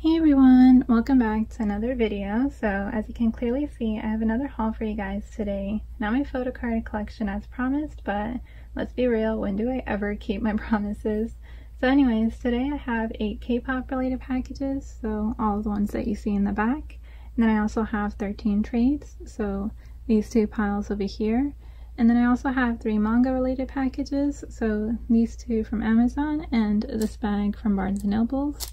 Hey everyone, welcome back to another video. So as you can clearly see, I have another haul for you guys today. Not my photo card collection as promised, but let's be real, when do I ever keep my promises? So anyways, today I have 8 K-pop related packages, so all the ones that you see in the back. And then I also have 13 trades, so these two piles over here. And then I also have 3 manga related packages, so these two from Amazon and this bag from Barnes & Noble's.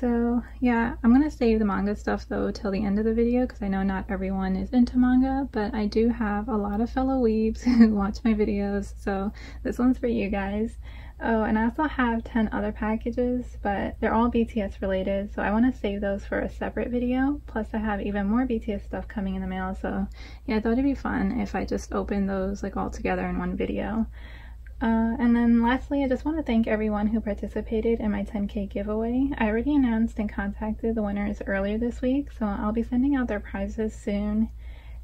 So yeah, I'm going to save the manga stuff though till the end of the video because I know not everyone is into manga, but I do have a lot of fellow weebs who watch my videos, so this one's for you guys. Oh, and I also have 10 other packages, but they're all BTS related, so I want to save those for a separate video. Plus I have even more BTS stuff coming in the mail, so yeah, I thought it'd be fun if I just opened those like all together in one video. And then lastly, I just want to thank everyone who participated in my 10K giveaway. I already announced and contacted the winners earlier this week, so I'll be sending out their prizes soon.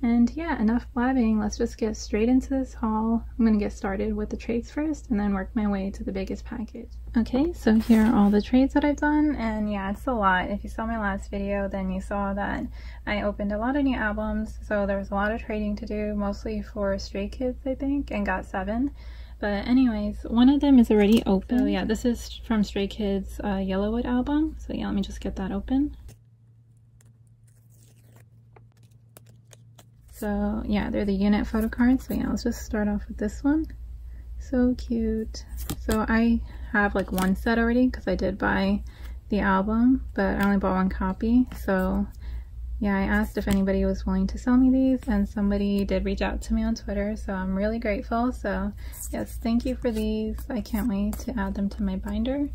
And yeah, enough blabbing, let's just get straight into this haul. I'm going to get started with the trades first and then work my way to the biggest package. Okay, so here are all the trades that I've done, and yeah, it's a lot. If you saw my last video, then you saw that I opened a lot of new albums, so there was a lot of trading to do, mostly for Stray Kids, I think, and GOT7. But anyways, one of them is already open. So yeah, this is from Stray Kids' Yellowwood album. So yeah, let me just get that open. So yeah, they're the unit photo cards. So yeah, let's just start off with this one. So cute. So I have like one set already because I did buy the album, but I only bought one copy. So yeah, I asked if anybody was willing to sell me these, and somebody did reach out to me on Twitter, so I'm really grateful. So yes, thank you for these. I can't wait to add them to my binder.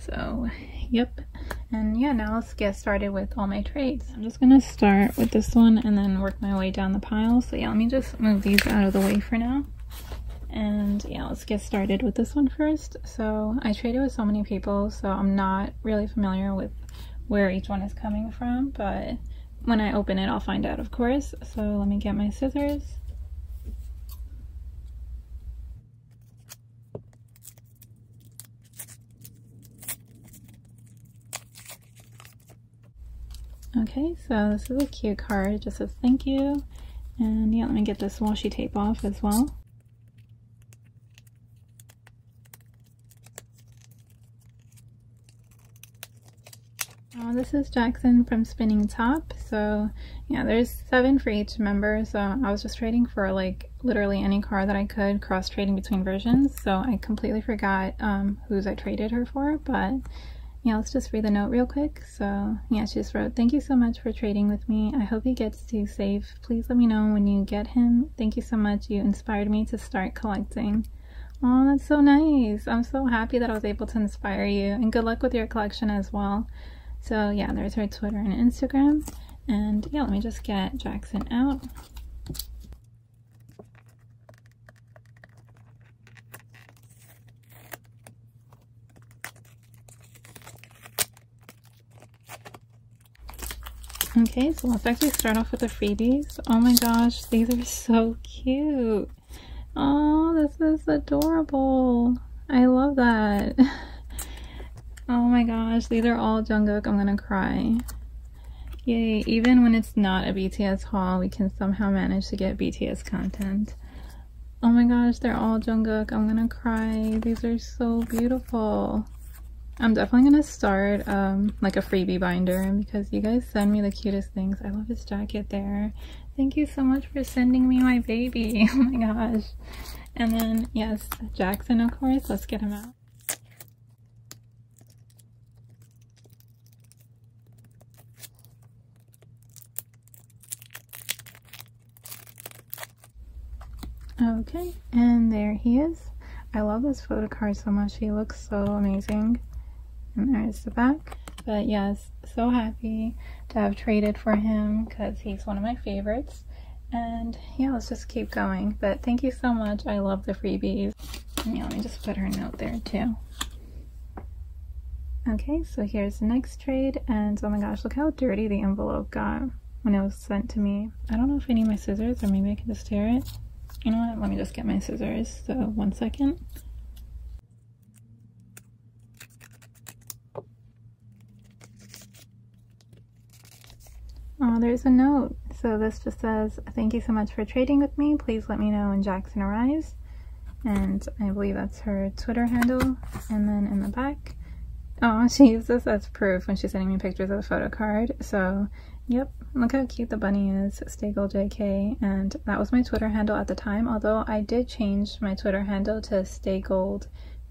So yep, and yeah, now let's get started with all my trades. I'm just gonna start with this one and then work my way down the pile. So yeah, let me just move these out of the way for now. And yeah, let's get started with this one first. So I traded with so many people, so I'm not really familiar with where each one is coming from, but when I open it, I'll find out, of course. So let me get my scissors. Okay, so this is a cute card. It just says thank you. And yeah, let me get this washi tape off as well. This is Jackson from Spinning Top. So yeah, there's 7 for each member, so I was just trading for like literally any card that I could, cross trading between versions, so I completely forgot whose I traded her for. But yeah, let's just read the note real quick. So yeah, she just wrote, "Thank you so much for trading with me. I hope he gets to safe. Please let me know when you get him. Thank you so much. You inspired me to start collecting." Oh, that's so nice. I'm so happy that I was able to inspire you, and good luck with your collection as well. So yeah, there's her Twitter and Instagram. And yeah, let me just get Jackson out. Okay, so let's actually start off with the freebies. Oh my gosh, these are so cute. Oh, this is adorable. I love that. Oh my gosh, these are all Jungkook. I'm gonna cry. Yay, even when it's not a BTS haul, we can somehow manage to get BTS content. Oh my gosh, they're all Jungkook. I'm gonna cry. These are so beautiful. I'm definitely gonna start like a freebie binder because you guys send me the cutest things. I love this jacket there. Thank you so much for sending me my baby. Oh my gosh. And then yes, Jackson, of course. Let's get him out. Okay, and there he is. I love this photo card so much. He looks so amazing. And there's the back. But yes, so happy to have traded for him because he's one of my favorites. And yeah, let's just keep going. But thank you so much. I love the freebies. And yeah, let me just put her note there too. Okay, so here's the next trade. And oh my gosh, look how dirty the envelope got when it was sent to me. I don't know if I need my scissors or maybe I can just tear it. You know what, let me just get my scissors, so one second. There's a note. So this just says, thank you so much for trading with me. Please let me know when Jackson arrives. And I believe that's her Twitter handle. And then in the back, oh, she used this as proof when she's sending me pictures of the photo card. So, yep, look how cute the bunny is. Stay gold JK. And that was my Twitter handle at the time, although I did change my Twitter handle to Stay Gold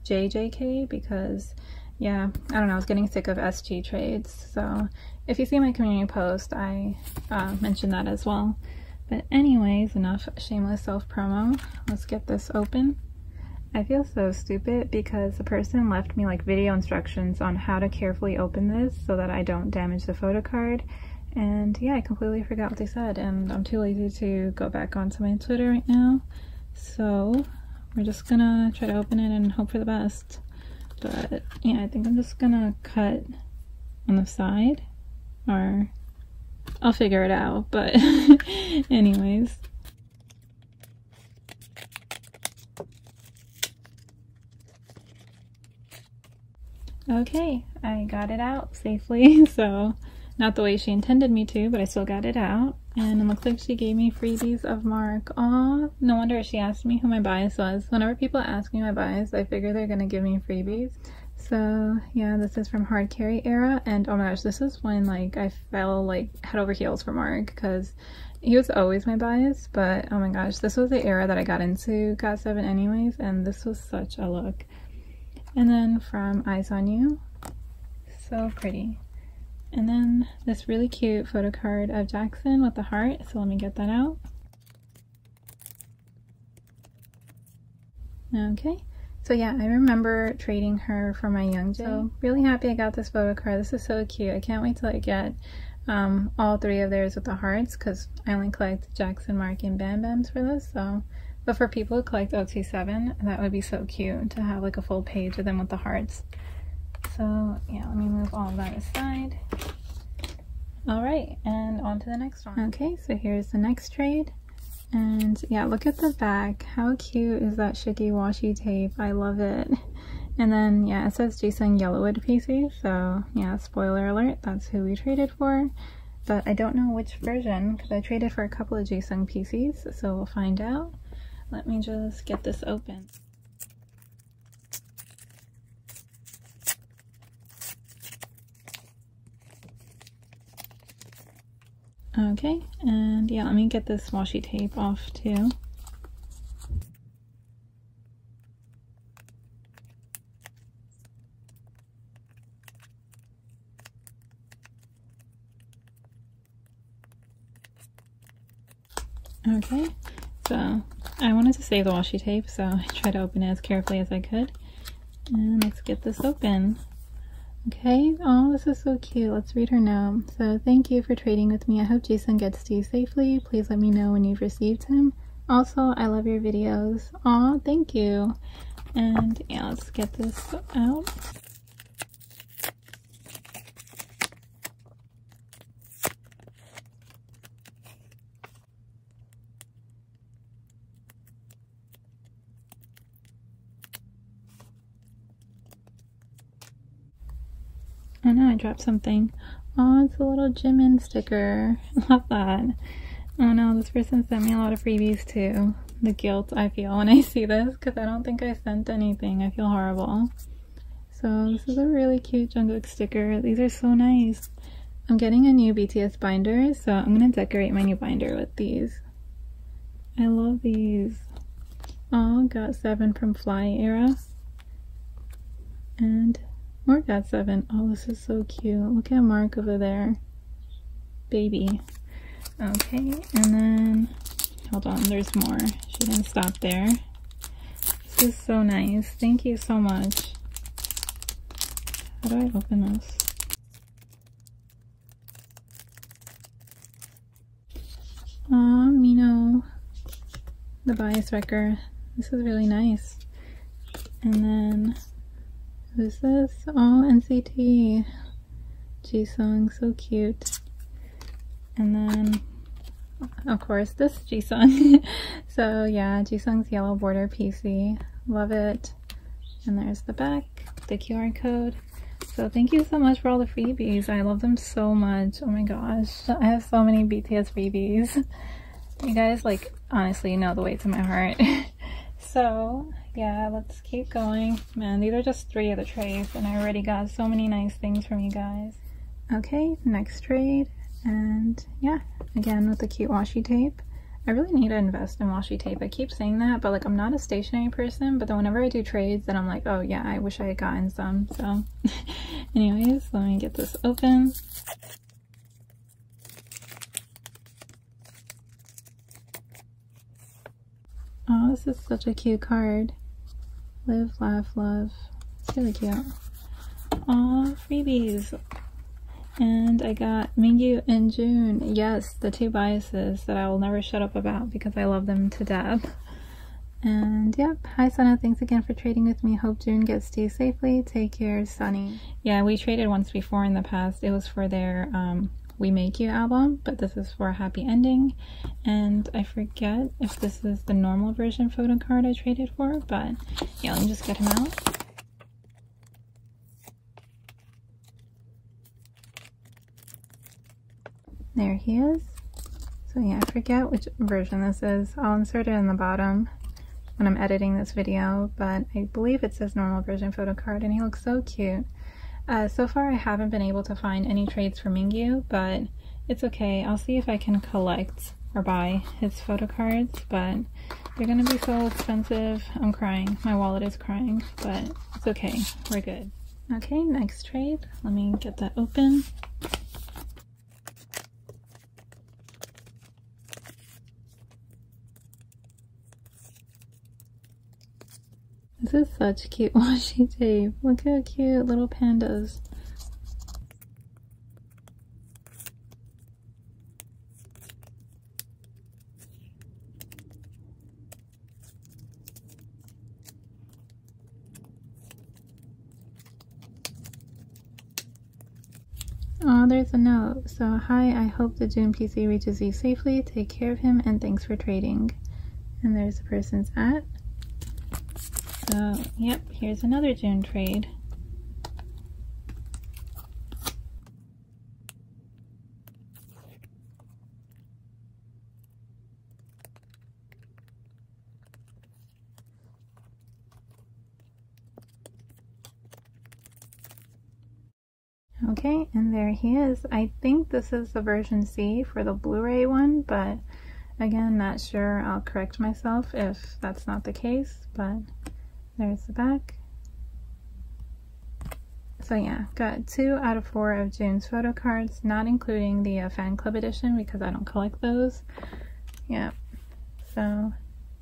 JJK because, yeah, I don't know, I was getting sick of SG trades. So if you see my community post, I mentioned that as well. But anyways, enough shameless self-promo. Let's get this open. I feel so stupid because the person left me like video instructions on how to carefully open this so that I don't damage the photo card. And yeah, I completely forgot what they said and I'm too lazy to go back onto my Twitter right now. So we're just gonna try to open it and hope for the best. But yeah, I think I'm just gonna cut on the side, or I'll figure it out, but anyways. Okay, I got it out safely, so not the way she intended me to, but I still got it out. And it looks like she gave me freebies of Mark. Aww, no wonder she asked me who my bias was. Whenever people ask me my bias, I figure they're gonna give me freebies. So yeah, this is from Hard Carry Era, and oh my gosh, this is when like I fell like head over heels for Mark because he was always my bias, but oh my gosh, this was the era that I got into GOT7 anyways, and this was such a look. And then from Eyes on You, so pretty. And then this really cute photo card of Jackson with the heart, so let me get that out. Okay, so yeah, I remember trading her for my Youngjae. So really happy I got this photo card. This is so cute. I can't wait till I get all three of theirs with the hearts because I only collect Jackson, Mark, and BamBams for this. So, but for people who collect GOT7, that would be so cute to have like a full page of them with the hearts. So yeah, let me move all that aside. Alright, and on to the next one. Okay, so here's the next trade. And yeah, look at the back. How cute is that Shiki Washi tape? I love it. And then yeah, it says Jisung Yellowwood PC. So yeah, spoiler alert, that's who we traded for. But I don't know which version because I traded for a couple of Jisung PCs, so we'll find out. Let me just get this open. Okay, and yeah, let me get this washi tape off too. Okay, so I wanted to save the washi tape, so I tried to open it as carefully as I could. And let's get this open. Okay, oh, this is so cute. Let's read her now. So, thank you for trading with me. I hope Jisung gets to you safely. Please let me know when you've received him. Also, I love your videos. Aw, thank you. And yeah, let's get this out. Oh no, I dropped something. Oh, it's a little Jimin sticker. Love that. Oh no, this person sent me a lot of freebies too. The guilt I feel when I see this because I don't think I sent anything. I feel horrible. So this is a really cute Jungkook sticker. These are so nice. I'm getting a new BTS binder, so I'm going to decorate my new binder with these. I love these. Oh, GOT7 from Fly Era. And more GOT7. Oh, this is so cute. Look at Mark over there. Baby. Okay, and then, hold on, there's more. She didn't stop there. This is so nice. Thank you so much. How do I open this? Aw, Mino. The bias wrecker. This is really nice. And then, who's this? Oh, NCT. Jisung, so cute. And then, of course, this Jisung. So yeah, Jisung's yellow border PC. Love it. And there's the back, the QR code. So thank you so much for all the freebies. I love them so much. Oh my gosh, I have so many BTS freebies. You guys, like, honestly know the weight to my heart. So yeah, let's keep going, man. These are just three of the trays and I already got so many nice things from you guys. Okay, next trade. And yeah, again with the cute washi tape. I really need to invest in washi tape. I keep saying that, but like, I'm not a stationary person, but then whenever I do trades, then I'm like, oh yeah, I wish I had gotten some. So anyways, let me get this open. Oh, this is such a cute card. Live, laugh, love. It's really cute. Aw, freebies. And I got Mingyu and June. Yes, the two biases that I will never shut up about because I love them to death. And yep, hi Sana, thanks again for trading with me. Hope June gets to you safely. Take care, Sunny. Yeah, we traded once before in the past. It was for their We Make You album, but this is for a happy ending. And I forget if this is the normal version photo card I traded for, but yeah, let me just get him out. There he is. So yeah, I forget which version this is. I'll insert it in the bottom when I'm editing this video, but I believe it says normal version photo card, and he looks so cute. So far I haven't been able to find any trades for Mingyu, but it's okay. I'll see if I can collect or buy his photo cards, but they're gonna be so expensive. I'm crying. My wallet is crying, but it's okay. We're good. Okay, next trade. Let me get that open. This is such cute washi tape. Look how cute little pandas. Oh, there's a note. So, hi, I hope the June PC reaches you safely. Take care of him and thanks for trading. And there's the person's at. So, yep, here's another June trade. Okay, and there he is. I think this is the version C for the Blu-ray one, but again, not sure. I'll correct myself if that's not the case, but there's the back. So yeah, got 2 out of 4 of June's photo cards, not including the fan club edition because I don't collect those. Yeah, so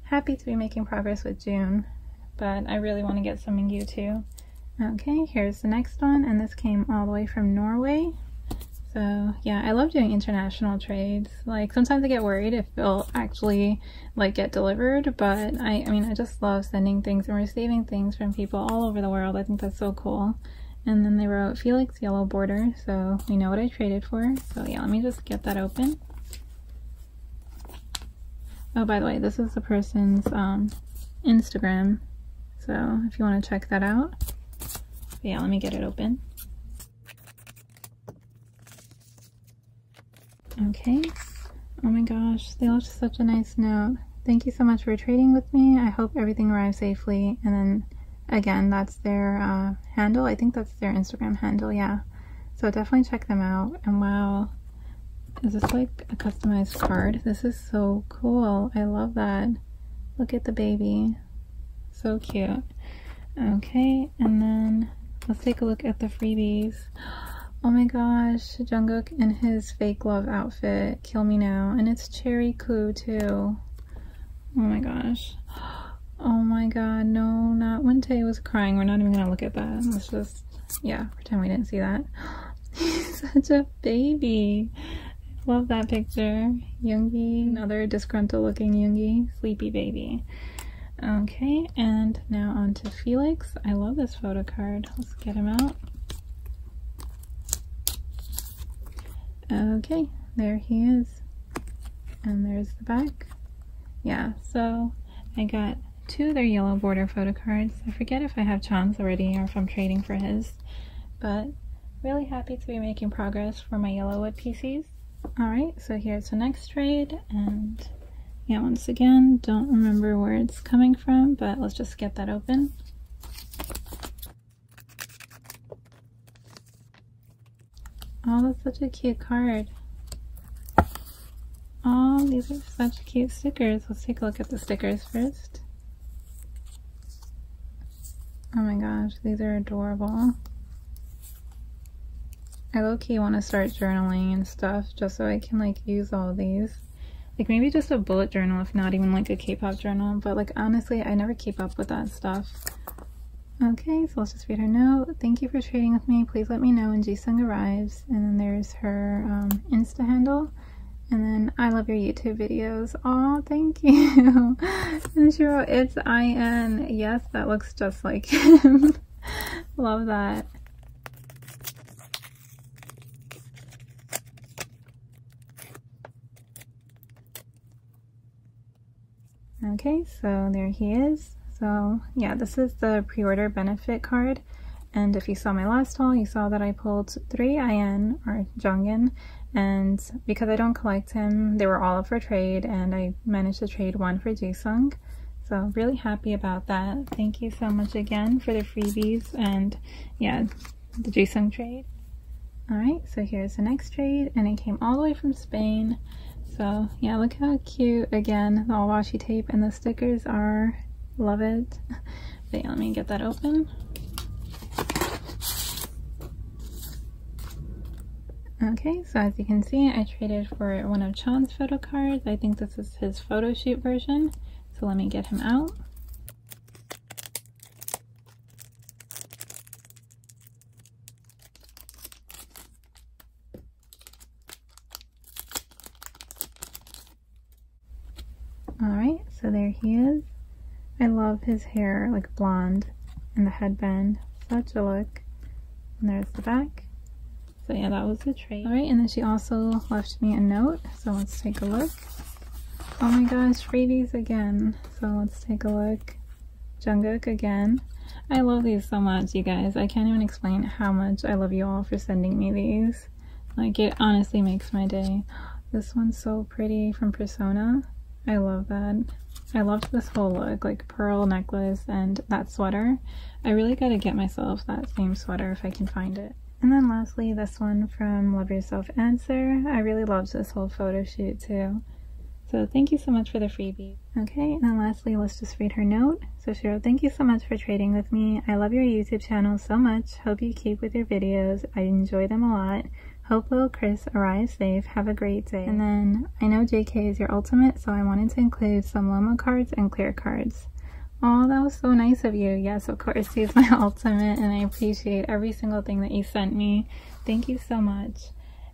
happy to be making progress with June, but I really want to get some Mingyu too. Okay, here's the next one, and this came all the way from Norway. So yeah, I love doing international trades. Like, sometimes I get worried if they'll actually like get delivered, but I mean, I just love sending things and receiving things from people all over the world. I think that's so cool. And then they wrote Felix yellow border, so we know what I traded for. So yeah, let me just get that open. Oh, by the way, this is the person's Instagram, so if you want to check that out. But yeah, let me get it open. Okay, oh my gosh, they left such a nice note. Thank you so much for trading with me. I hope everything arrives safely. And then again, that's their handle. I think that's their Instagram handle, yeah. So definitely check them out. And wow, is this like a customized card? This is so cool. I love that. Look at the baby. So cute. Okay, and then let's take a look at the freebies. Oh my gosh, Jungkook in his fake love outfit, kill me now. And it's cherry clue too. Oh my gosh. Oh my god, no, not when Tae was crying. We're not even gonna look at that. Let's just, yeah, pretend we didn't see that. He's such a baby. I love that picture. Yoongi, another disgruntled looking Yoongi, sleepy baby. Okay, and now on to Felix. I love this photo card. Let's get him out. Okay, there he is. And there's the back. Yeah, so I got 2 of their yellow border photo cards. I forget if I have Chan's already or if I'm trading for his, but really happy to be making progress for my Yellowwood PCs. Alright, so here's the next trade, and yeah, once again, don't remember where it's coming from, but let's just get that open. Oh, that's such a cute card. Oh, these are such cute stickers. Let's take a look at the stickers first. Oh my gosh, these are adorable. I low-key want to start journaling and stuff just so I can like use all these. Like maybe just a bullet journal, if not even like a K-pop journal, but like honestly I never keep up with that stuff. Okay, so let's just read her note. Thank you for trading with me. Please let me know when Jisung arrives. And then there's her Insta handle. And then, I love your YouTube videos. Aw, thank you. And Shiro, it's IN. Yes, that looks just like him. Love that. Okay, so there he is. So, yeah, this is the pre-order benefit card. And if you saw my last haul, you saw that I pulled 3 IN, or Jungin, and because I don't collect him, they were all up for trade, and I managed to trade 1 for Jisung. So really happy about that. Thank you so much again for the freebies and yeah, the Jisung trade. Alright, so here's the next trade, and it came all the way from Spain. So yeah, look how cute again the all washi tape and the stickers are. Love it. But yeah, let me get that open. Okay, so as you can see, I traded for one of Chan's photo cards. I think this is his photo shoot version, so let me get him out. Alright, so there he is. I love his hair, like blonde, and the headband. Such a look. And there's the back. So yeah, that was the trade. Alright, and then she also left me a note, so let's take a look. Oh my gosh, freebies again. So let's take a look. Jungkook again. I love these so much, you guys. I can't even explain how much I love you all for sending me these. Like, it honestly makes my day. This one's so pretty from Persona. I love that. I loved this whole look, like pearl necklace and that sweater. I really gotta get myself that same sweater if I can find it. And then lastly, this one from Love Yourself Answer. I really loved this whole photo shoot too. So thank you so much for the freebie. Okay, and then lastly, let's just read her note. So Shiro, thank you so much for trading with me. I love your YouTube channel so much. Hope you keep with your videos. I enjoy them a lot. Hope little Chris arrives safe. Have a great day. And then, I know JK is your ultimate, so I wanted to include some Lomo cards and clear cards. Oh, that was so nice of you. Yes, of course, he's my ultimate, and I appreciate every single thing that you sent me. Thank you so much.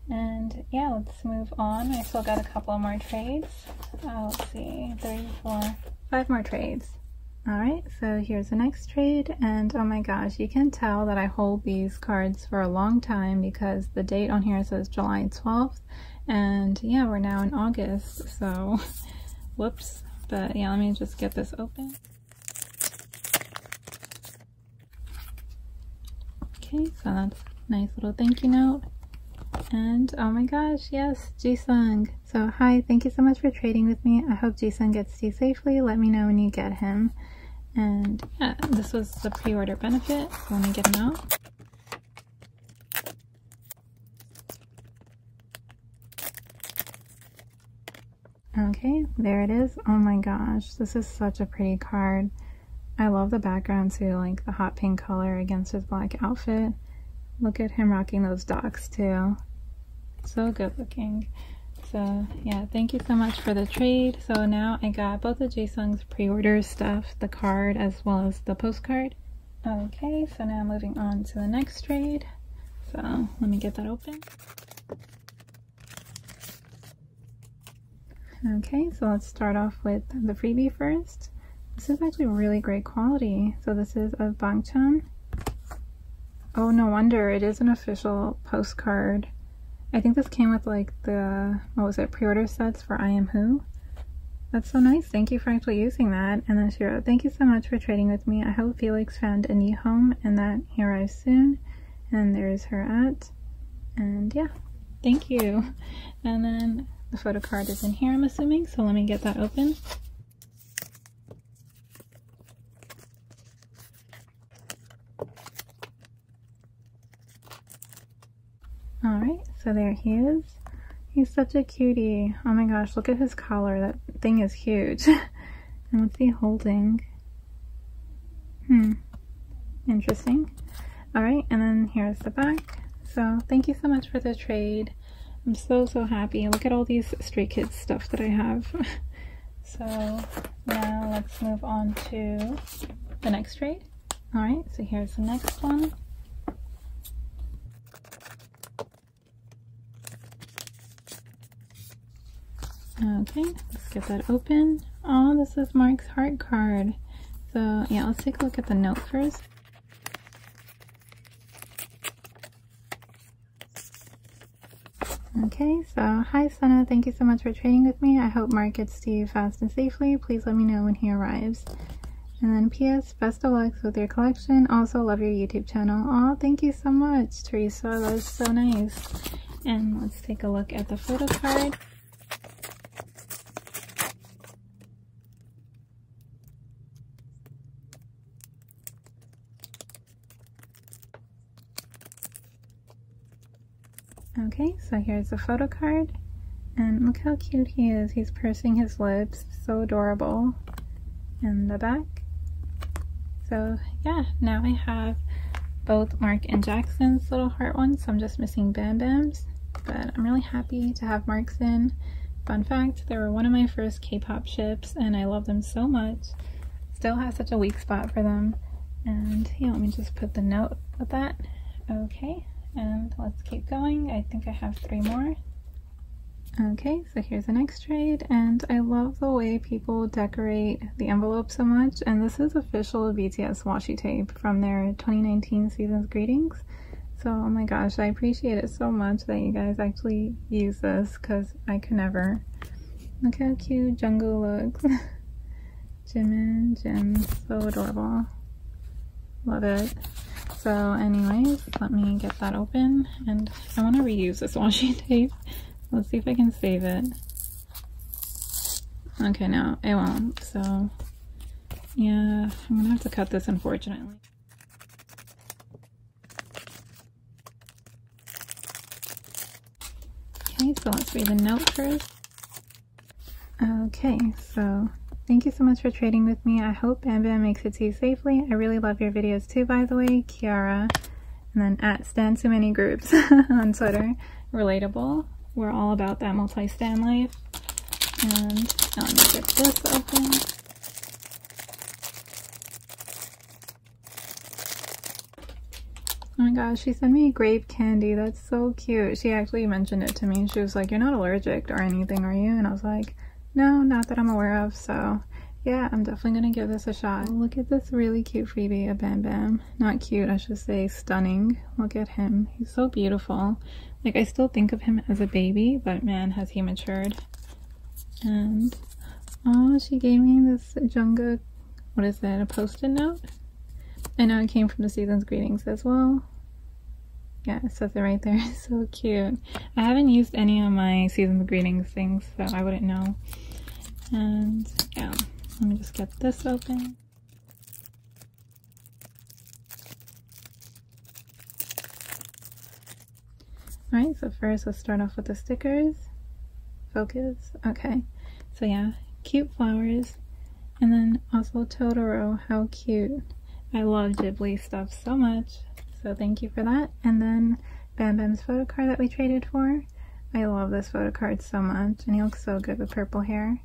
And yeah, let's move on. I still got a couple more trades. Oh, let's see, 3, 4, 5 more trades. Alright, so here's the next trade, and oh my gosh, you can tell that I hold these cards for a long time because the date on here says July 12th, and yeah, we're now in August, so whoops. But yeah, let me just get this open. Okay, so that's a nice little thank you note. And oh my gosh, yes, Jisung. So hi, thank you so much for trading with me. I hope Jisung gets to you safely. Let me know when you get him. And yeah, this was the pre-order benefit. So let me get him out. Okay, there it is. Oh my gosh, this is such a pretty card. I love the background too, like the hot pink color against his black outfit. Look at him rocking those docks too. So good looking. So yeah, thank you so much for the trade. So now I got both of Jisung's pre-order stuff, the card as well as the postcard. Okay, so now moving on to the next trade. So let me get that open. Okay, so let's start off with the freebie first. This is actually really great quality. So this is of Bangchun. Oh, no wonder. It is an official postcard. I think this came with like the, what was it, pre-order sets for I Am Who. That's so nice. Thank you for actually using that. And then Shiro, thank you so much for trading with me. I hope Felix found a new home and that he arrives soon. and there's her at, and yeah, thank you. And then the photo card is in here, I'm assuming, so let me get that open. Alright, so there he is. He's such a cutie. Oh my gosh, look at his collar. That thing is huge. And what's he holding? Interesting. Alright, and then here's the back. So thank you so much for the trade. I'm so happy. Look at all these Stray Kids stuff that I have. So now let's move on to the next trade. Alright, so here's the next one. Okay, let's get that open. Oh, this is Mark's heart card. So yeah, let's take a look at the note first. Okay, so hi Sana, thank you so much for trading with me. I hope Mark gets to you fast and safely. Please let me know when he arrives. And then PS, best of luck with your collection. Also love your YouTube channel. Oh, thank you so much, Teresa. That was so nice. And let's take a look at the photo card. Okay, so here's the photo card, and look how cute he is. He's pursing his lips, so adorable. And the back. So yeah, now I have both Mark and Jackson's little heart ones, so I'm just missing BamBam's, but I'm really happy to have Mark's in. Fun fact, they were one of my first K-pop ships, and I love them so much. Still have such a weak spot for them. And yeah, let me just put the note with that. Okay. And let's keep going. I think I have three more. Okay, so here's the next trade, and I love the way people decorate the envelope so much, and this is official BTS washi tape from their 2019 season's greetings. So oh my gosh, I appreciate it so much that you guys actually use this, because I could never. Look how cute Jungkook looks. Jimin, Jim, so adorable. Love it. So anyways, let me get that open, and I want to reuse this washi tape. Let's see if I can save it. Okay, no, it won't. So yeah, I'm gonna have to cut this, unfortunately. Okay, so let's read the note first. Okay, so thank you so much for trading with me. I hope BamBam makes it to you safely. I really love your videos too, by the way. Kiara. And then at Stan Too Many Groups on Twitter. Relatable. We're all about that multi-stan life. And now let me get this open. Oh my gosh, she sent me grape candy. That's so cute. She actually mentioned it to me. She was like, "You're not allergic or anything, are you?" And I was like, "No, not that I'm aware of," so yeah, I'm definitely gonna give this a shot. Look at this really cute freebie of BamBam. Not cute, I should say stunning. Look at him. He's so beautiful. Like, I still think of him as a baby, but man, has he matured. And oh, she gave me this Jungkook, what is that, a post-it note? I know it came from the season's greetings as well. Yeah, it says it right there. So cute. I haven't used any of my season's greetings things, so I wouldn't know. And yeah, let me just get this open. Alright, so first let's start off with the stickers. Focus. Okay. So yeah, cute flowers. And then also Totoro. How cute. I love Ghibli stuff so much. So thank you for that. And then BamBam's photo card that we traded for. I love this photo card so much, and he looks so good with purple hair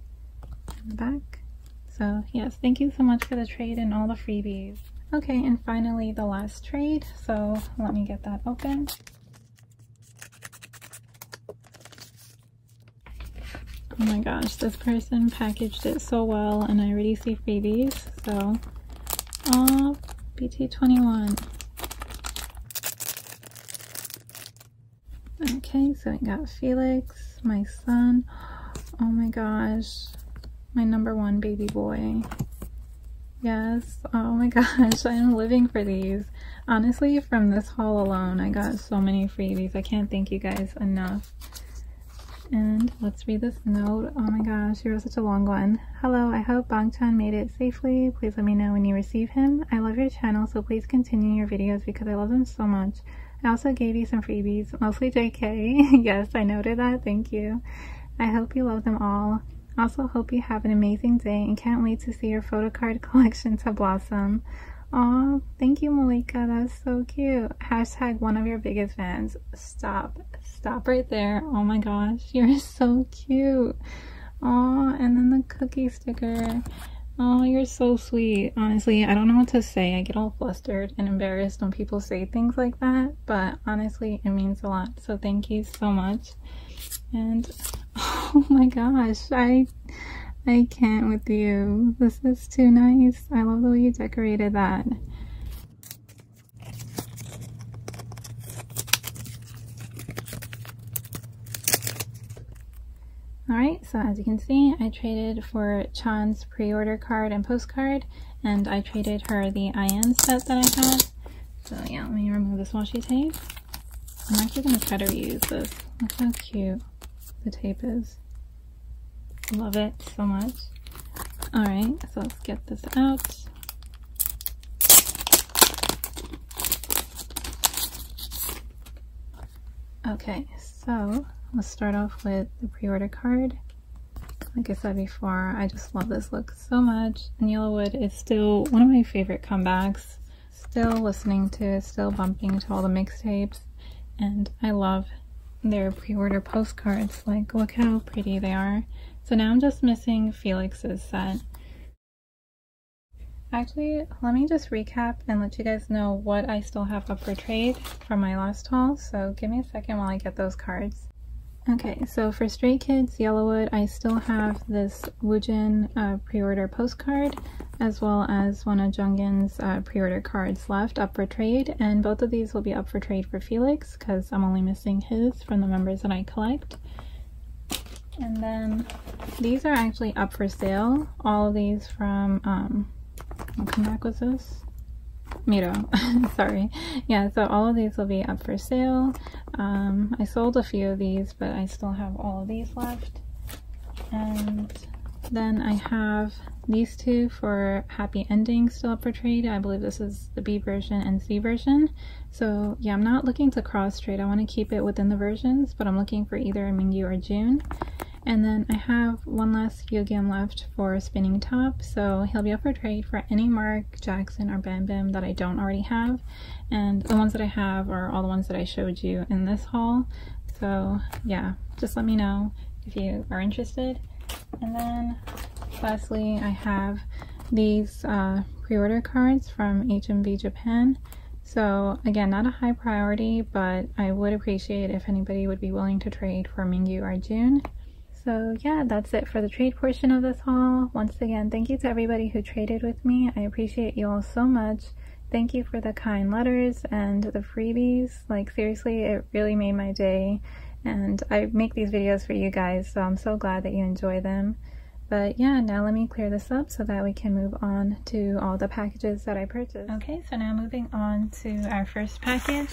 in the back. So yes, thank you so much for the trade and all the freebies. Okay, and finally the last trade. So let me get that open. Oh my gosh, this person packaged it so well, and I already see freebies. So, oh, BT21. Okay, so we got Felix, my son. Oh my gosh, my number one baby boy. Yes, oh my gosh, I'm living for these. Honestly, from this haul alone, I got so many freebies. I can't thank you guys enough. And let's read this note. Oh my gosh, you wrote such a long one. Hello, I hope Bangchan made it safely. Please let me know when you receive him. I love your channel, so please continue your videos because I love them so much. I also gave you some freebies, mostly JK. Yes, I noted that. Thank you. I hope you love them all. Also hope you have an amazing day and can't wait to see your photocard collection to blossom. Aw, thank you, Malika. That's so cute. Hashtag one of your biggest fans. Stop. Stop right there. Oh my gosh, you're so cute. Aw, and then the cookie sticker. Oh, you're so sweet. Honestly, I don't know what to say. I get all flustered and embarrassed when people say things like that, but honestly, it means a lot. So thank you so much. And oh my gosh, I can't with you. This is too nice. I love the way you decorated that. Alright, so as you can see, I traded for Chan's pre-order card and postcard, and I traded her the IN set that I had. So yeah, let me remove this washi tape. I'm actually going to try to reuse this. Look how cute the tape is. Love it so much. Alright, so let's get this out. Okay, so let's start off with the pre-order card. Like I said before, I just love this look so much, and Yellowwood is still one of my favorite comebacks. Still listening to, still bumping to all the mixtapes, and I love their pre-order postcards. Like, look how pretty they are. So now I'm just missing Felix's set. Actually, let me just recap and let you guys know what I still have up for trade from my last haul, so give me a second while I get those cards. Okay, so for Stray Kids, Yellowwood, I still have this Woojin pre-order postcard, as well as one of Jungin's pre-order cards left up for trade, and both of these will be up for trade for Felix, because I'm only missing his from the members that I collect. And then these are actually up for sale, all of these from, what comeback was this? Miro. Sorry. Yeah, so all of these will be up for sale. I sold a few of these, but I still have all of these left. And then I have these two for Happy Ending still up for trade. I believe this is the B version and C version. So yeah, I'm not looking to cross trade. I want to keep it within the versions, but I'm looking for either Mingyu or June. And then I have one last Yugyeom left for Spinning Top, so he'll be up for trade for any Mark, Jackson, or BamBam that I don't already have. And the ones that I have are all the ones that I showed you in this haul. So yeah, just let me know if you are interested. And then lastly, I have these pre-order cards from HMV Japan. So again, not a high priority, but I would appreciate if anybody would be willing to trade for Mingyu or June. So yeah, that's it for the trade portion of this haul. Once again, thank you to everybody who traded with me. I appreciate you all so much. Thank you for the kind letters and the freebies. Like seriously, it really made my day. And I make these videos for you guys, so I'm so glad that you enjoy them. But yeah, now let me clear this up so that we can move on to all the packages that I purchased. Okay, so now moving on to our first package.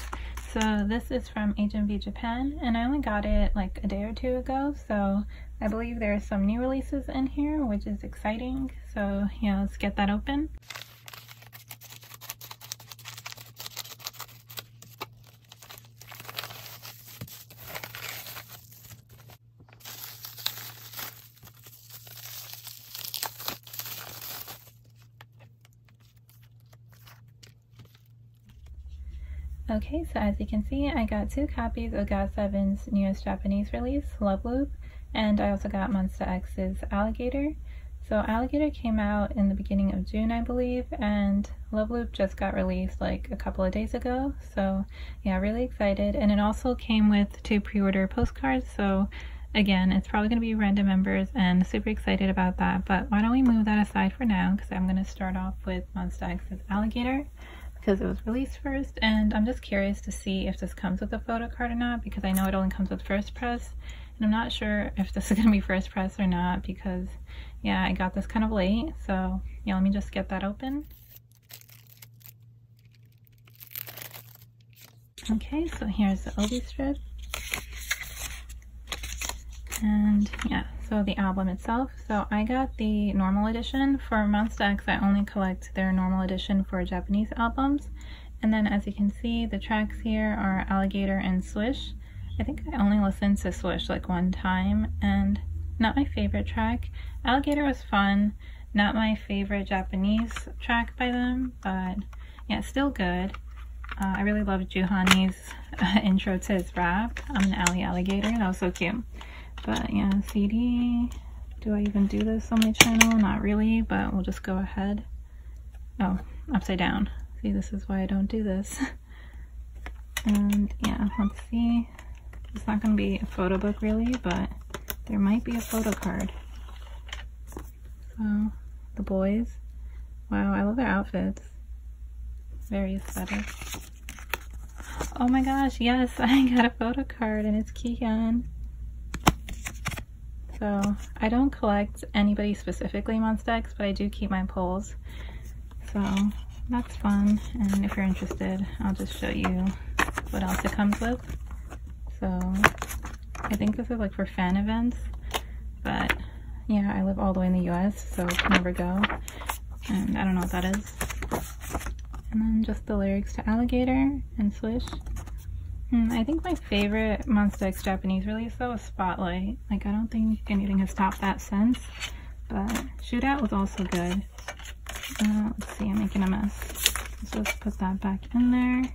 So this is from HMV Japan, and I only got it like a day or two ago, so I believe there are some new releases in here, which is exciting. So yeah, let's get that open. Okay, so as you can see, I got two copies of GOT7's newest Japanese release, Love Loop, and I also got Monsta X's Alligator. So Alligator came out in the beginning of June, I believe, and Love Loop just got released like a couple of days ago. So yeah, really excited. And it also came with two pre-order postcards, so again, it's probably going to be random members, and super excited about that. But why don't we move that aside for now, because I'm going to start off with Monsta X's Alligator, because it was released first, and I'm just curious to see if this comes with a photo card or not, because I know it only comes with first press, and I'm not sure if this is gonna be first press or not because yeah, I got this kind of late. So yeah, let me just get that open. Okay, so here's the obi strip. And yeah, so the album itself. So I got the normal edition. For Monsta X, I only collect their normal edition for Japanese albums. And then as you can see, the tracks here are Alligator and Swish. I think I only listened to Swish like one time and not my favorite track. Alligator was fun, not my favorite Japanese track by them, but yeah, still good. I really love Juhani's intro to his rap, I'm an alligator, that was so cute. But yeah, CD, do I even do this on my channel? Not really, but we'll just go ahead. Oh, upside down. See, this is why I don't do this. And yeah, let's see. It's not going to be a photo book really, but there might be a photo card. So, the boys. Wow, I love their outfits. Very aesthetic. Oh my gosh, yes, I got a photo card and it's Kihyun. So, I don't collect anybody specifically Monsta X, but I do keep my polls. So, that's fun. And if you're interested, I'll just show you what else it comes with. So, I think this is like for fan events, but yeah, I live all the way in the US, so I can never go. And I don't know what that is. And then just the lyrics to Alligator and Swish. I think my favorite Monsta X Japanese release though was Spotlight. Like I don't think anything has topped that since. But Shootout was also good. Let's see, I'm making a mess. Let's just put that back in there.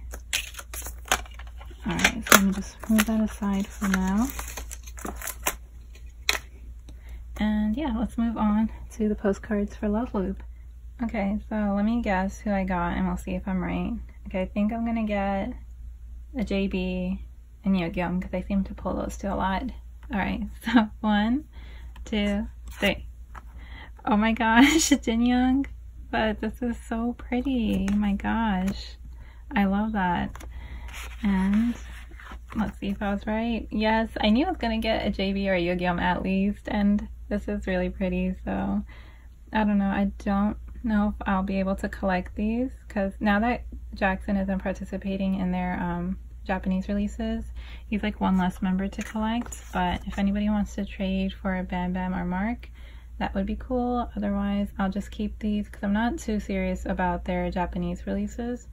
Alright, so let me just move that aside for now. And yeah, let's move on to the postcards for Love Loop. Okay, so let me guess who I got and we'll see if I'm right. Okay, I think I'm gonna get a JB and Yugyeom because I seem to pull those two a lot. Alright, so 1, 2, 3. Oh my gosh, Jinyoung, but this is so pretty. My gosh, I love that. And let's see if I was right. Yes, I knew I was gonna get a JB or a Yugyeom at least, and this is really pretty, so I don't know. I don't know if I'll be able to collect these because now that Jackson isn't participating in their Japanese releases, he's like one less member to collect. But if anybody wants to trade for a BamBam or Mark, that would be cool. Otherwise, I'll just keep these because I'm not too serious about their Japanese releases.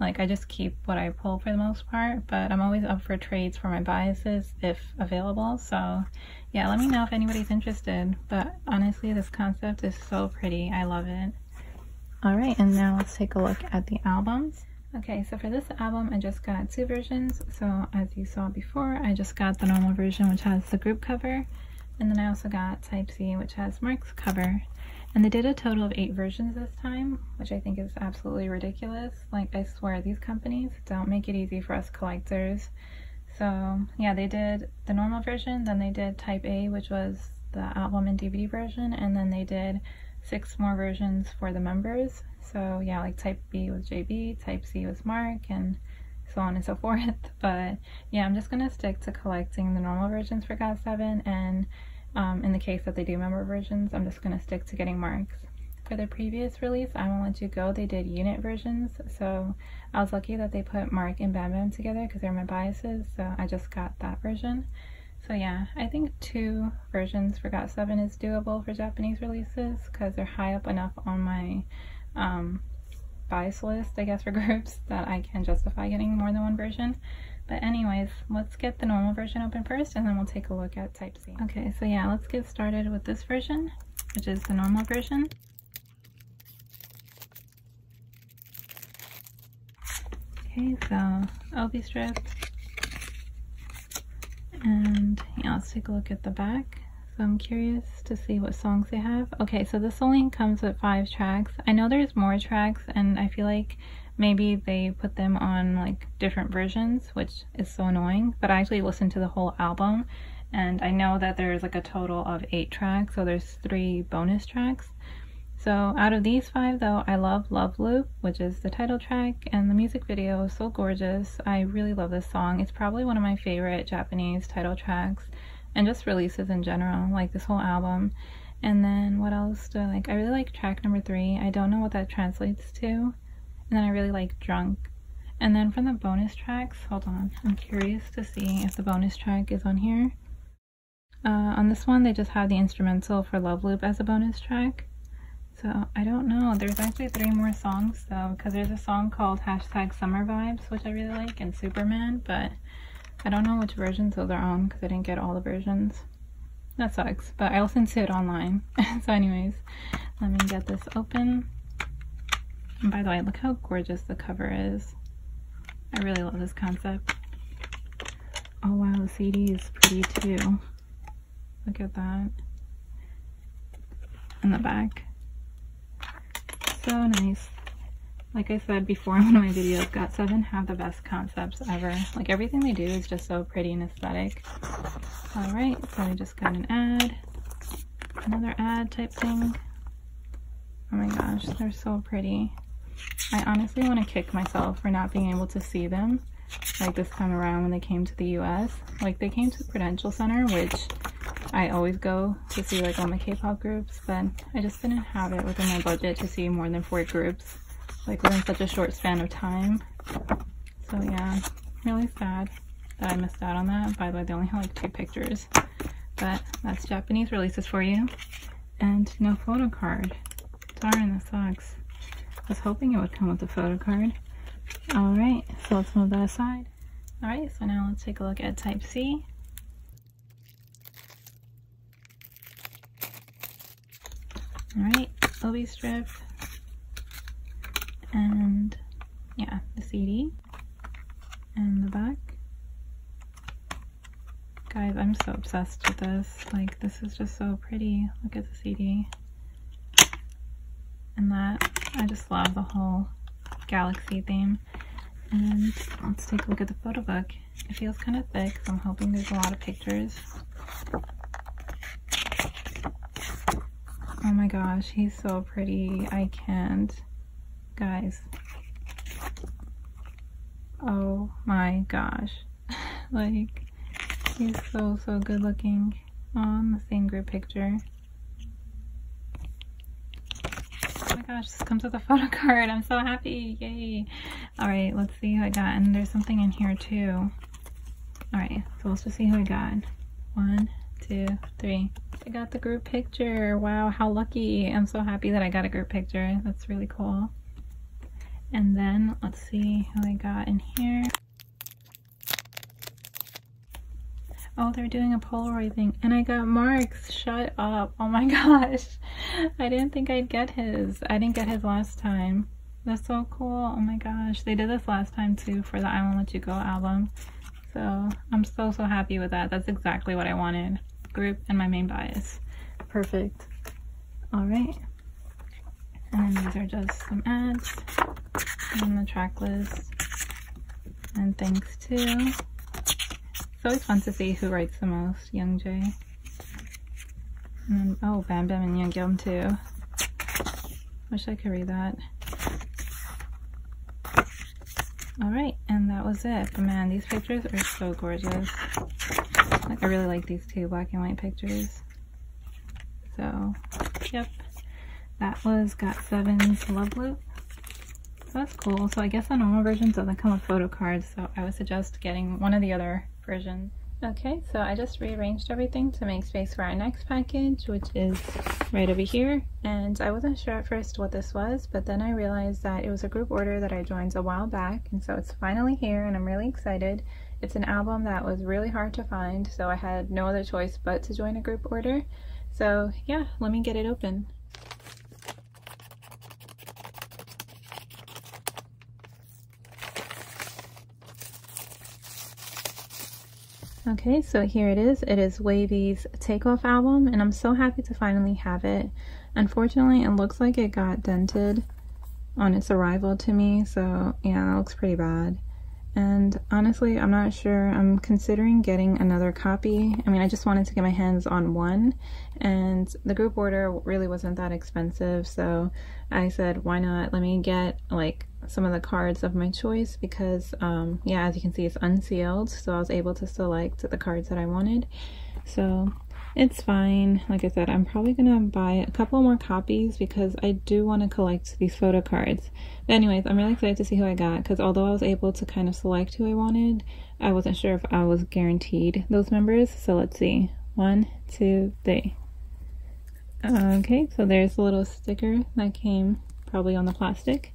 Like I just keep what I pull for the most part, but I'm always up for trades for my biases if available. So yeah, let me know if anybody's interested. But honestly, this concept is so pretty. I love it. Alright, and now let's take a look at the albums. Okay, so for this album, I just got two versions. So as you saw before, I just got the normal version, which has the group cover. And then I also got Type C, which has Mark's cover. And they did a total of 8 versions this time, which I think is absolutely ridiculous. Like, I swear, these companies don't make it easy for us collectors. So yeah, they did the normal version, then they did Type A, which was the album and DVD version, and then they did 6 more versions for the members. So yeah, like Type B was JB, Type C was Mark, and so on and so forth. But yeah, I'm just gonna stick to collecting the normal versions for GOT7, and in the case that they do member versions, I'm just gonna stick to getting Marks. For the previous release, I Won't Let You Go, they did unit versions, so I was lucky that they put Mark and BamBam together because they're my biases, so I just got that version. So yeah, I think 2 versions for GOT7 is doable for Japanese releases because they're high up enough on my bias list, I guess, for groups that I can justify getting more than one version. But anyways, let's get the normal version open first and then we'll take a look at Type C. Okay, so yeah, let's get started with this version, which is the normal version. Okay, so obi strip. And yeah, let's take a look at the back. So I'm curious to see what songs they have. Okay, so this only comes with 5 tracks. I know there's more tracks and I feel like maybe they put them on like different versions, which is so annoying, but I actually listened to the whole album and I know that there's like a total of 8 tracks, so there's 3 bonus tracks. So out of these 5 though, I love Love Loop, which is the title track, and the music video is so gorgeous. I really love this song. It's probably one of my favorite Japanese title tracks. and just releases in general, like this whole album. And then what else do I like? I really like track number 3. I don't know what that translates to. And then I really like Drunk. And then from the bonus tracks, hold on, I'm curious to see if the bonus track is on here. On this one, they just have the instrumental for Love Loop as a bonus track. So I don't know. There's actually 3 more songs though, because there's a song called #SummerVibes, which I really like, and Superman, but I don't know which versions those are on because I didn't get all the versions. That sucks, but I listened to it online. So anyways, let me get this open. And by the way, look how gorgeous the cover is. I really love this concept. Oh wow, the CD is pretty too. Look at that. In the back. So nice. Like I said before in one of my videos, GOT7 have the best concepts ever. Like everything they do is just so pretty and aesthetic. Alright, so I just got an ad. Another ad type thing. Oh my gosh, they're so pretty. I honestly want to kick myself for not being able to see them like this time around when they came to the US. Like they came to the Prudential Center, which I always go to see like all my K-pop groups, but I just didn't have it within my budget to see more than 4 groups like within such a short span of time. So yeah, really sad that I missed out on that. By the way, they only had like 2 pictures, but that's Japanese releases for you. And no photo card. Darn, that sucks. I was hoping it would come with a photo card. Alright, so let's move that aside. Alright, so now let's take a look at type C. Alright, OB strip, and yeah, the CD, and the back. Guys, I'm so obsessed with this, like this is just so pretty. Look at the CD, and that, I just love the whole galaxy theme. And let's take a look at the photo book. It feels kind of thick, so I'm hoping there's a lot of pictures. Oh my gosh, he's so pretty. I can't. Guys. Oh my gosh. Like, he's so good looking. On the same group picture. Oh my gosh, this comes with a photo card. I'm so happy. Yay. Alright, let's see who I got. And there's something in here too. Alright, so let's just see who I got. 1, 2, 3. I got the group picture. Wow, how lucky. I'm so happy that I got a group picture. That's really cool. And then let's see who I got in here. Oh, they're doing a Polaroid thing. And I got Mark's. Shut up. Oh my gosh. I didn't think I'd get his. I didn't get his last time. That's so cool. Oh my gosh. They did this last time too for the I Won't Let You Go album. So I'm so happy with that. That's exactly what I wanted. Group and my main bias. Perfect. Alright. And these are just some ads and the track list. And thanks too. It's always fun to see who writes the most. Youngjae. And oh, BamBam and Yugyeom too. Wish I could read that. Alright, and that was it. But man, these pictures are so gorgeous. Like, I really like these 2 black and white pictures. So, yep. That was GOT7's Love Loop. So that's cool. So I guess the normal version doesn't come with photo cards, so I would suggest getting one of the other versions. Okay, so I just rearranged everything to make space for our next package, which is right over here. And I wasn't sure at first what this was, but then I realized that it was a group order that I joined a while back, and so it's finally here and I'm really excited. It's an album that was really hard to find, so I had no other choice but to join a group order. So yeah, let me get it open. Okay, so here it is. It is Wavy's Takeoff album, and I'm so happy to finally have it. Unfortunately, it looks like it got dented on its arrival to me, so yeah, that looks pretty bad. And honestly, I'm not sure. I'm considering getting another copy. I mean, I just wanted to get my hands on one, and the group order really wasn't that expensive, so I said, why not? Let me get, like, some of the cards of my choice because yeah, as you can see, it's unsealed, so I was able to select the cards that I wanted, so it's fine. Like I said, I'm probably gonna buy a couple more copies because I do want to collect these photo cards. But anyways, I'm really excited to see who I got, because although I was able to kind of select who I wanted, I wasn't sure if I was guaranteed those members. So let's see. 1, 2, 3. Okay, so there's the little sticker that came probably on the plastic,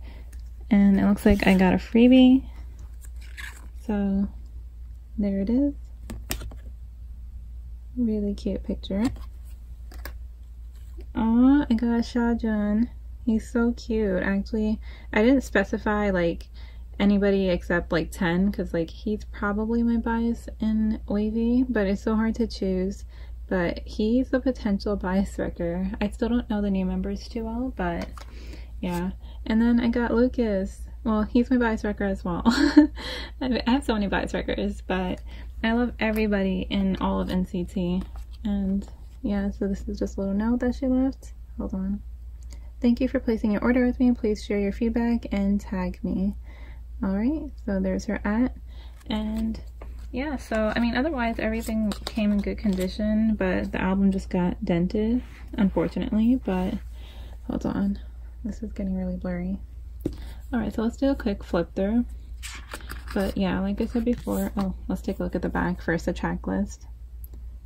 and it looks like I got a freebie, so there it is. Really cute picture. Oh, I got Shajun. He's so cute. Actually, I didn't specify like anybody except like Ten, because like he's probably my bias in Wavy, but it's so hard to choose. But he's a potential bias wrecker. I still don't know the new members too well, but yeah. And then I got Lucas. Well, he's my bias wrecker as well. I have so many bias wreckers, but I love everybody in all of NCT. And yeah, so this is just a little note that she left. Hold on. Thank you for placing your order with me. Please share your feedback and tag me. Alright, so there's her at. And yeah, so I mean, otherwise everything came in good condition, but the album just got dented, unfortunately. But hold on, this is getting really blurry. Alright, so let's do a quick flip through. But yeah, like I said before, oh, let's take a look at the back first, the track list.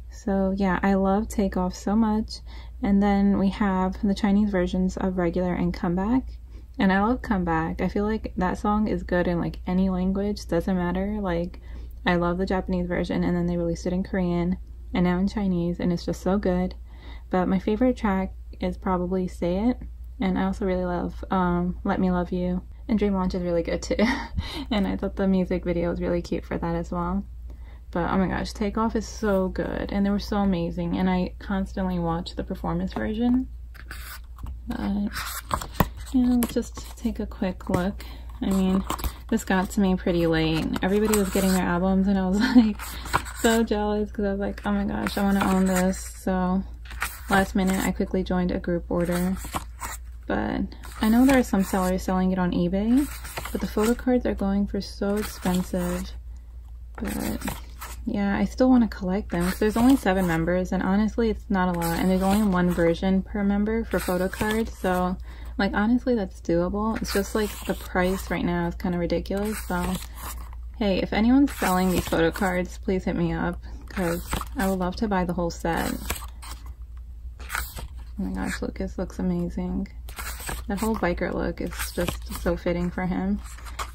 So yeah, I love Takeoff so much. And then we have the Chinese versions of Regular and Comeback. And I love Comeback. I feel like that song is good in like any language, doesn't matter. Like, I love the Japanese version, and then they released it in Korean and now in Chinese, and it's just so good. But my favorite track is probably Say It. And I also really love Let Me Love You. And Dream Launch is really good too. And I thought the music video was really cute for that as well. But oh my gosh, Takeoff is so good, and they were so amazing, and I constantly watch the performance version. But yeah, let's just take a quick look. I mean, this got to me pretty late. Everybody was getting their albums, and I was like so jealous, because I was like, oh my gosh, I want to own this. So last minute I quickly joined a group order. But I know there are some sellers selling it on eBay, but the photo cards are going for so expensive. But yeah, I still want to collect them, because there's only 7 members, and honestly it's not a lot, and there's only 1 version per member for photo cards, so like honestly that's doable. It's just like the price right now is kind of ridiculous. So hey, if anyone's selling these photo cards, please hit me up, because I would love to buy the whole set. Oh my gosh, Lucas looks amazing. That whole biker look is just so fitting for him.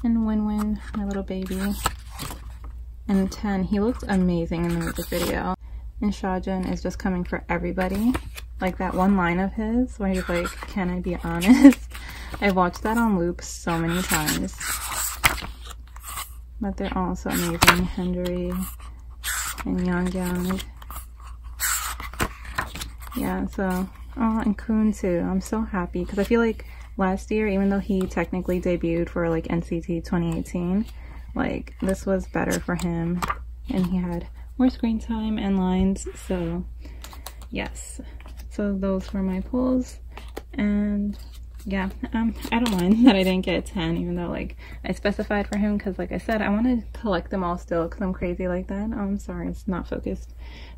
And Win-Win, my little baby. And Ten, he looks amazing in the music video. And Shajun is just coming for everybody. Like that one line of his where he's like, "Can I be honest?" I've watched that on loop so many times. But they're all so amazing. Henry and Youngjae. Yeah, so... Oh, and Kun too. I'm so happy, because I feel like last year, even though he technically debuted for like NCT 2018, like this was better for him, and he had more screen time and lines. So yes, so those were my pulls. And yeah, I don't mind that I didn't get a 10, even though like I specified for him, because like I said, I want to collect them all still, because I'm crazy like that. Oh, I'm sorry, it's not focused.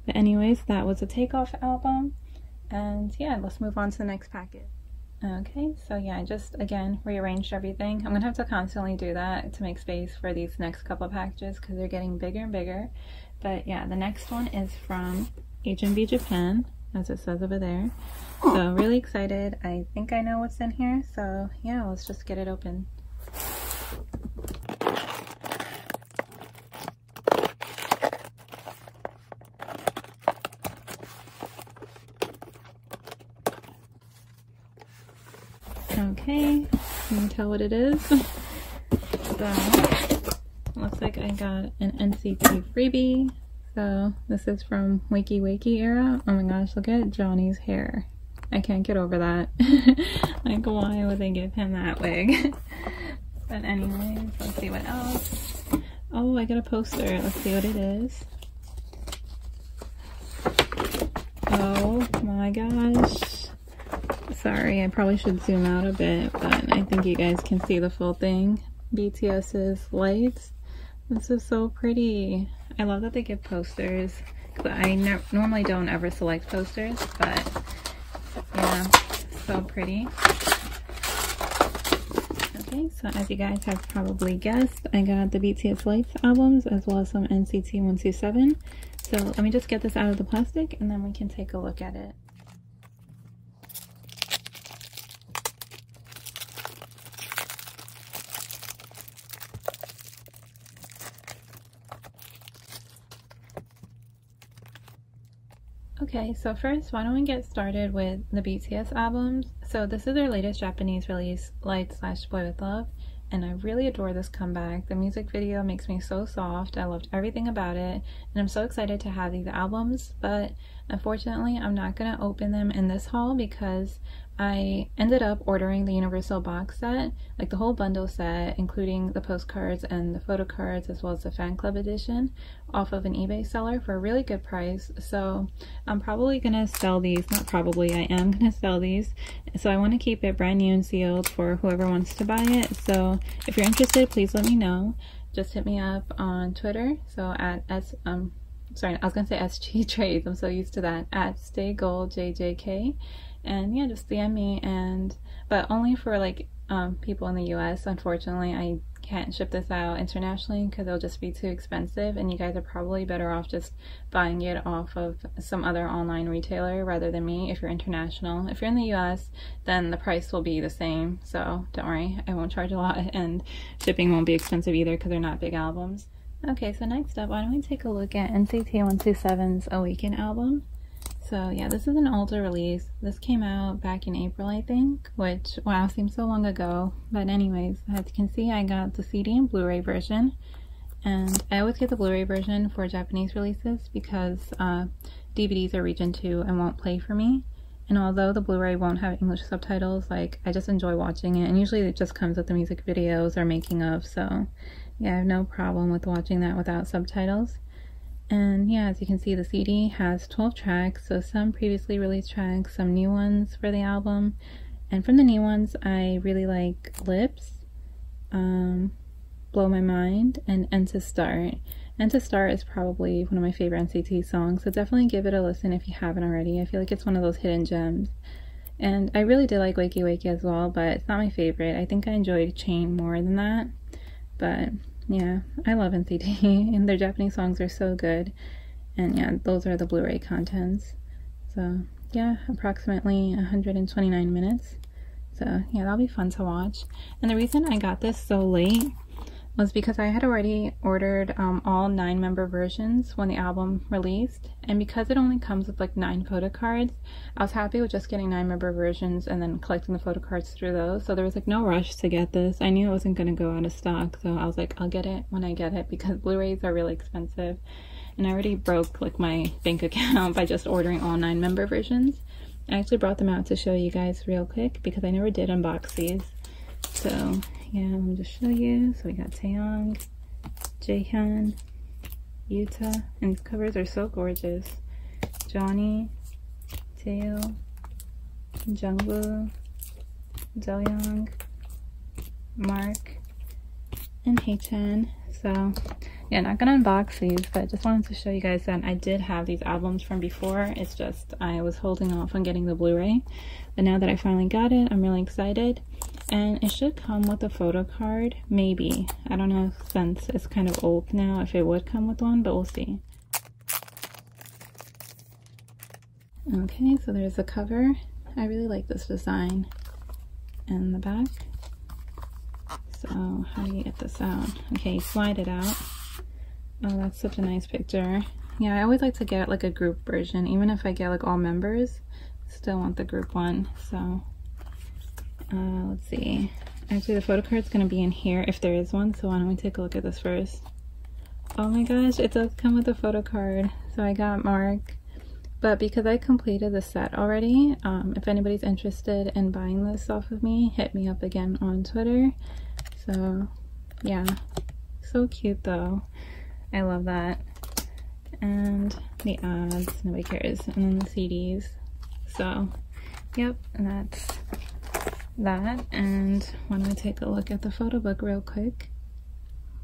But anyways, that was a Takeoff album. And yeah, let's move on to the next packet. Okay, so yeah, I just again rearranged everything. I'm gonna have to constantly do that to make space for these next couple of packages, because they're getting bigger and bigger. But yeah, the next one is from HMV Japan, as it says over there. So really excited. I think I know what's in here, so yeah, let's just get it open. Okay, you can tell what it is. So, looks like I got an NCT freebie. So, this is from Wakey Wakey Era. Oh my gosh, look at Johnny's hair. I can't get over that. Like, why would they give him that wig? But anyways, let's see what else. Oh, I got a poster. Let's see what it is. Oh my gosh. Sorry, I probably should zoom out a bit, but I think you guys can see the full thing. BTS's Lights. This is so pretty. I love that they give posters, because I normally don't ever select posters, but yeah, so pretty. Okay, so as you guys have probably guessed, I got the BTS Lights albums as well as some NCT 127. So let me just get this out of the plastic and then we can take a look at it. Okay, so first, why don't we get started with the BTS albums. So this is their latest Japanese release, Lights/Boy with Love, and I really adore this comeback. The music video makes me so soft. I loved everything about it, and I'm so excited to have these albums, but unfortunately, I'm not going to open them in this haul because I ended up ordering the Universal box set, like the whole bundle set, including the postcards and the photo cards as well as the fan club edition, off of an eBay seller for a really good price. So I'm probably gonna sell these, not probably, I am gonna sell these. So I want to keep it brand new and sealed for whoever wants to buy it. So if you're interested, please let me know. Just hit me up on Twitter, so at SG Trades, I'm so used to that, at StayGoldJJK. And yeah, just DM me, but only for like people in the US. Unfortunately, I can't ship this out internationally because it'll just be too expensive, and you guys are probably better off just buying it off of some other online retailer rather than me if you're international. If you're in the US, then the price will be the same, so don't worry, I won't charge a lot, and shipping won't be expensive either because they're not big albums. Okay, so next up, why don't we take a look at NCT 127's Awaken album. So yeah, this is an older release. This came out back in April, I think, which, wow, seems so long ago. But anyways, as you can see, I got the CD and Blu-ray version. And I always get the Blu-ray version for Japanese releases because DVDs are region 2 and won't play for me. And although the Blu-ray won't have English subtitles, like, I just enjoy watching it. And usually it just comes with the music videos or making of, so yeah, I have no problem with watching that without subtitles. And yeah, as you can see, the CD has 12 tracks, so some previously released tracks, some new ones for the album. And from the new ones, I really like Lips, Blow My Mind, and End to Start. End to Start is probably one of my favorite NCT songs, so definitely give it a listen if you haven't already. I feel like it's one of those hidden gems. And I really did like Wakey Wakey as well, but it's not my favorite. I think I enjoyed Chain more than that, but yeah, I love NCT, and their Japanese songs are so good. And yeah, those are the Blu-ray contents. So yeah, approximately 129 minutes. So yeah, that'll be fun to watch. And the reason I got this so late was because I had already ordered all 9 member versions when the album released. And because it only comes with like 9 photo cards, I was happy with just getting 9 member versions and then collecting the photo cards through those. So there was like no rush to get this. I knew it wasn't going to go out of stock, so I was like, I'll get it when I get it, because Blu-rays are really expensive. And I already broke like my bank account by just ordering all 9 member versions. I actually brought them out to show you guys real quick because I never did unbox these. So yeah, let me just show you. So we got Taehyung, Jaehyun, Yuta, and these covers are so gorgeous. Johnny, Taeyo, Jungwoo, Taehyung, Mark, and Chan. So yeah, not gonna unbox these, but just wanted to show you guys that I did have these albums from before. It's just I was holding off on getting the Blu-ray, but now that I finally got it, I'm really excited. And it should come with a photo card, maybe. I don't know, since it's kind of old now, if it would come with one, but we'll see. Okay, so there's the cover. I really like this design. And the back. So how do you get this out? Okay, you slide it out. Oh, that's such a nice picture. Yeah, I always like to get like a group version, even if I get like all members, still want the group one, so. Let's see. Actually, the photo card's gonna be in here if there is one, so why don't we take a look at this first. Oh my gosh, it does come with a photo card. So I got Mark, but because I completed the set already, if anybody's interested in buying this off of me, hit me up again on Twitter. So yeah, so cute though, I love that. And the ads, nobody cares. And then the CDs. So Yep, and that's that. And when we take a look at the photo book real quick,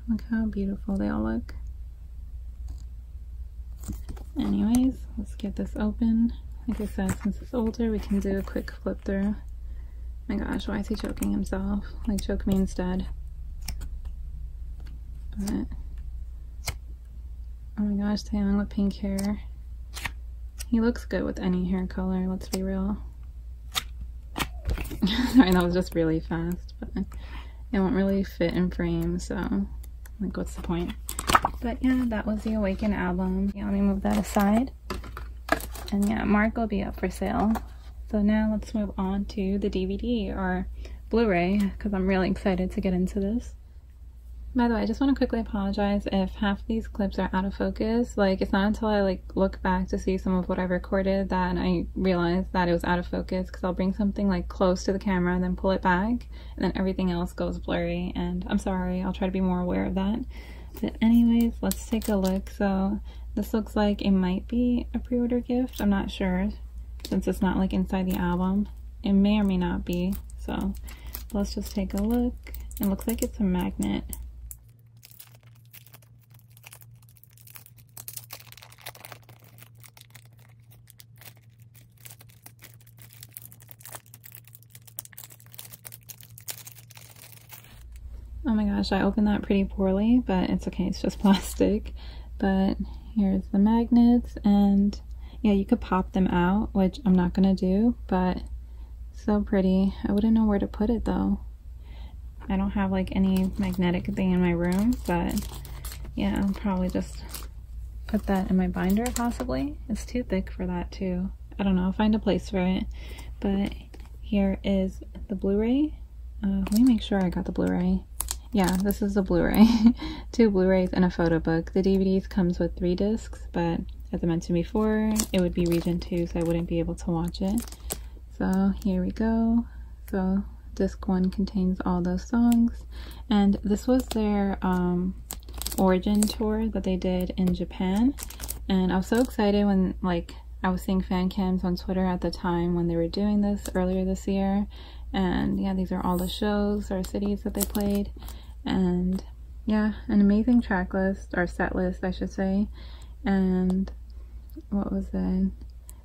look how beautiful they all look. Anyways, let's get this open. Like I said, since it's older, we can do a quick flip through. My gosh, why is he choking himself? Like, choke me instead. But, oh my gosh, Taeyong with pink hair. He looks good with any hair color, let's be real. Sorry, that was just really fast, but it won't really fit in frame, so, like, what's the point? But yeah, that was the Awaken album. Yeah, let me move that aside. And yeah, Mark will be up for sale. So now let's move on to the DVD or Blu-ray, because I'm really excited to get into this. By the way, I just want to quickly apologize if half these clips are out of focus. Like, it's not until I like look back to see some of what I recorded that I realized that it was out of focus, because I'll bring something like close to the camera and then pull it back, and then everything else goes blurry, and I'm sorry, I'll try to be more aware of that. But anyways, let's take a look. So this looks like it might be a pre-order gift. I'm not sure, since it's not like inside the album. It may or may not be, so let's just take a look. It looks like it's a magnet. Oh my gosh, I opened that pretty poorly, but it's okay, it's just plastic. But here's the magnets, and yeah, you could pop them out, which I'm not gonna do, but so pretty. I wouldn't know where to put it though. I don't have like any magnetic thing in my room, but yeah, I'll probably just put that in my binder possibly. It's too thick for that too. I don't know, I'll find a place for it. But here is the Blu-ray. Let me make sure I got the Blu-ray. Yeah, this is a Blu-ray. 2 Blu-rays and a photo book. The DVDs comes with 3 discs, but as I mentioned before, it would be region 2, so I wouldn't be able to watch it. So here we go. So disc 1 contains all those songs, and this was their origin tour that they did in Japan. And I was so excited when like I was seeing fan cams on Twitter at the time when they were doing this earlier this year. And yeah, these are all the shows or cities that they played. And yeah, an amazing track list, or set list I should say. And what was it?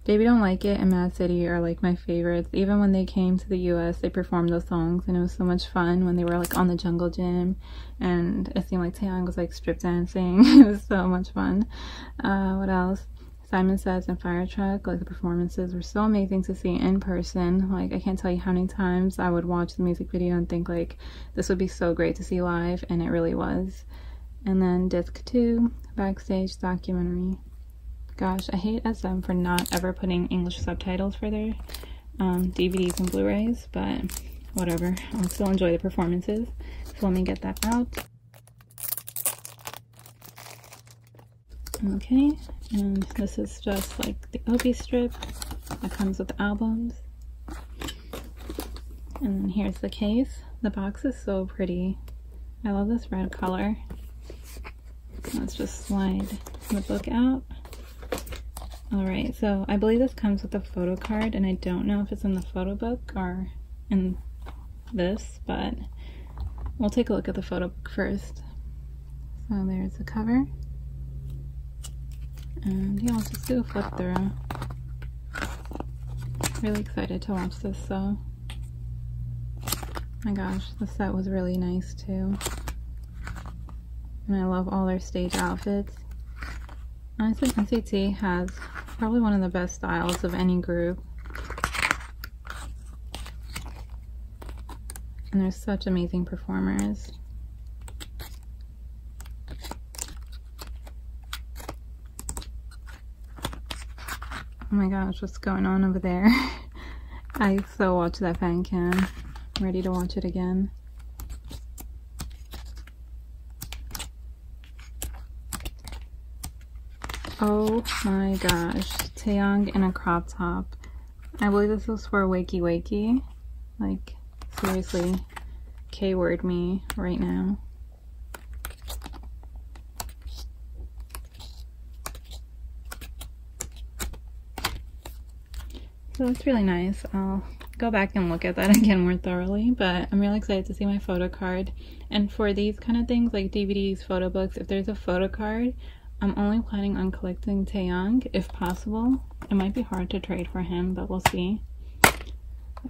Baby Don't Like It and Mad City are like my favorites. Even when they came to the US, they performed those songs, and it was so much fun when they were like on the jungle gym, and it seemed like Taehyung was like strip dancing. It was so much fun. What else? Simon Says and Fire Truck, like the performances were so amazing to see in person. Like, I can't tell you how many times I would watch the music video and think like, this would be so great to see live, and it really was. And then disc 2, backstage documentary. Gosh, I hate SM for not ever putting English subtitles for their DVDs and Blu-rays, but whatever. I'll still enjoy the performances, so let me get that out. Okay, and this is just like the OP strip that comes with the albums. And then here's the case. The box is so pretty. I love this red color. Let's just slide the book out. Alright, so I believe this comes with a photo card, and I don't know if it's in the photo book or in this, but we'll take a look at the photo book first. So there's the cover. And yeah, I'll just do a flip through. Really excited to watch this, so. My gosh, the set was really nice too. And I love all their stage outfits. Honestly, NCT has probably one of the best styles of any group. And they're such amazing performers. Oh my gosh, what's going on over there? I so watched that fan cam. I'm ready to watch it again. Oh my gosh, Taeyong in a crop top. I believe this was for Wakey Wakey. Like, seriously, K-word me right now. So it's really nice. I'll go back and look at that again more thoroughly, but I'm really excited to see my photo card. And for these kind of things like DVDs, photo books, if there's a photo card, I'm only planning on collecting Taeyong if possible. It might be hard to trade for him, but we'll see.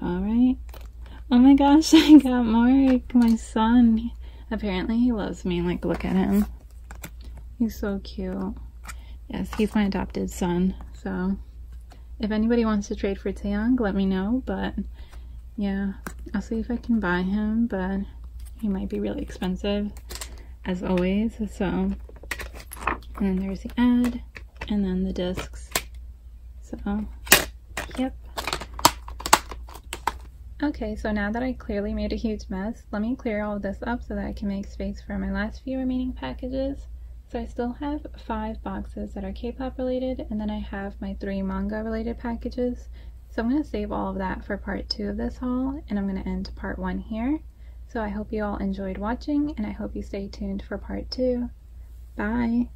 Alright. Oh my gosh, I got Mark, my son. Apparently he loves me. Like, look at him. He's so cute. Yes, he's my adopted son. So if anybody wants to trade for Taeyong, let me know. But yeah, I'll see if I can buy him, but he might be really expensive as always. So, and then there's the ad, and then the discs. So, yep. Okay, so now that I clearly made a huge mess, let me clear all of this up so that I can make space for my last few remaining packages. So I still have 5 boxes that are K-pop related, and then I have my 3 manga related packages. So I'm going to save all of that for part 2 of this haul, and I'm going to end part 1 here. So I hope you all enjoyed watching, and I hope you stay tuned for part 2. Bye!